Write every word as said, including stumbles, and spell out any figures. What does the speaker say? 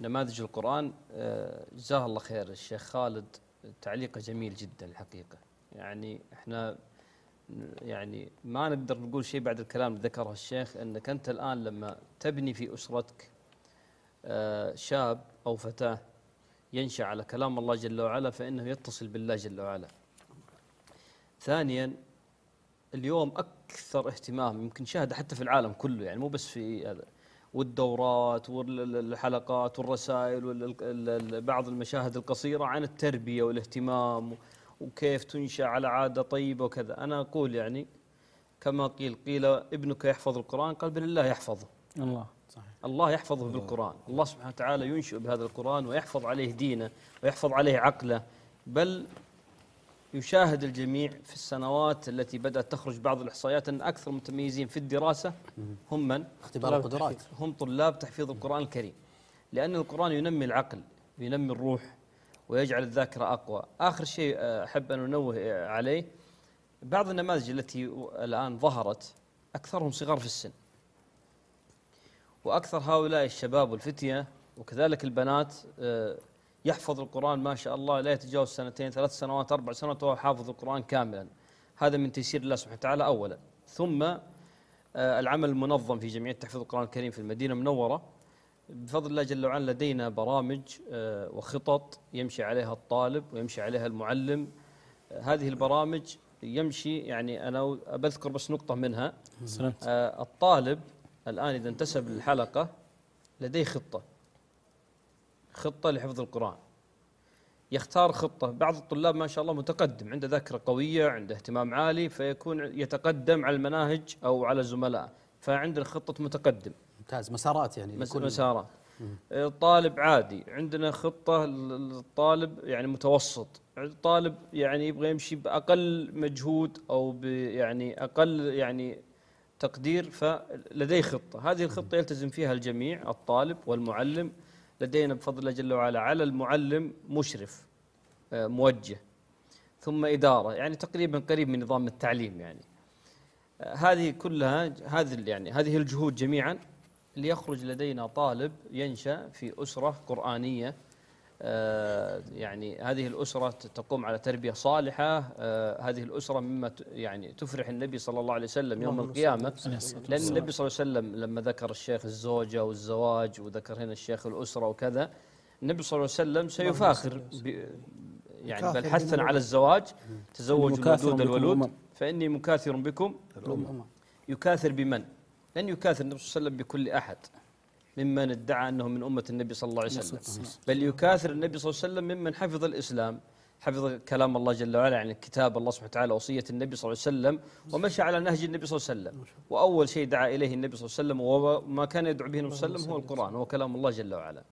نماذج القرآن، جزاه الله خير الشيخ خالد تعليقه جميل جدا الحقيقة. يعني احنا يعني ما نقدر نقول شيء بعد الكلام اللي ذكره الشيخ، انك انت الان لما تبني في اسرتك شاب او فتاة ينشأ على كلام الله جل وعلا فانه يتصل بالله جل وعلا. ثانيا اليوم اكثر اهتمام يمكن شاهد حتى في العالم كله، يعني مو بس في هذا، والدورات والحلقات والرسائل وبعض المشاهد القصيرة عن التربية والاهتمام وكيف تنشأ على عادة طيبة وكذا. أنا أقول يعني كما قيل قيل ابنك يحفظ القرآن، قال بل الله يحفظه. الله صحيح. الله يحفظه الله. بالقرآن الله سبحانه وتعالى ينشئ بهذا القرآن ويحفظ عليه دينه ويحفظ عليه عقله. بل يشاهد الجميع في السنوات التي بدأت تخرج بعض الإحصائيات أن أكثر متميزين في الدراسة هم من؟ اختبار القدرات. هم طلاب تحفيظ القرآن الكريم، لأن القرآن ينمي العقل وينمي الروح ويجعل الذاكرة أقوى. آخر شيء أحب أن أنوه عليه، بعض النماذج التي الآن ظهرت أكثرهم صغار في السن، وأكثر هؤلاء الشباب والفتية وكذلك البنات يحفظ القرآن ما شاء الله لا يتجاوز سنتين ثلاث سنوات أربع سنوات وهو حافظ القرآن كاملا. هذا من تيسير الله سبحانه وتعالى أولا، ثم العمل المنظم في جمعية تحفيظ القرآن الكريم في المدينة المنورة. بفضل الله جل وعلا لدينا برامج وخطط يمشي عليها الطالب ويمشي عليها المعلم. هذه البرامج يمشي، يعني أنا بذكر بس نقطة منها. الطالب الآن إذا انتسب للحلقة لديه خطة خطة لحفظ القرآن، يختار خطة. بعض الطلاب ما شاء الله متقدم، عنده ذاكرة قوية، عنده اهتمام عالي، فيكون يتقدم على المناهج أو على زملائه، فعندنا خطة متقدم. ممتاز، مسارات يعني. مسارات. الطالب عادي عندنا خطة، الطالب يعني متوسط، الطالب يعني يبغى يمشي بأقل مجهود أو يعني أقل يعني تقدير، فلديه خطة. هذه الخطة يلتزم فيها الجميع، الطالب والمعلم. لدينا بفضل الله جل وعلا على المعلم مشرف موجه، ثم إدارة، يعني تقريبا قريب من نظام التعليم. يعني هذه كلها هذه يعني هذه الجهود جميعا ليخرج لدينا طالب ينشأ في أسرة قرآنية. يعني هذه الأسرة تقوم على تربية صالحة، هذه الأسرة مما يعني تفرح النبي صلى الله عليه وسلم يوم القيامة. لأن النبي صلى الله عليه وسلم لما ذكر الشيخ الزوجة والزواج وذكر هنا الشيخ الأسرة وكذا، النبي صلى الله عليه وسلم سيفاخر يعني بل حثنا على الزواج، تزوجوا الودود الولود فإني مكاثر بكم الأمم. يكاثر بمن؟ لن يكاثر النبي صلى الله عليه وسلم بكل أحد ممن ادعى أنه من أمة النبي صلى الله عليه وسلم، بل يكاثر النبي صلى الله عليه وسلم ممن حفظ الإسلام، حفظ كلام الله جل وعلا، يعني كتاب الله سبحانه وتعالى، وصية النبي صلى الله عليه وسلم، ومشى على نهج النبي صلى الله عليه وسلم. وأول شيء دعا إليه النبي صلى الله عليه وسلم وما كان يدعو به النبي صلى الله عليه وسلم هو القرآن، هو كلام الله جل وعلا.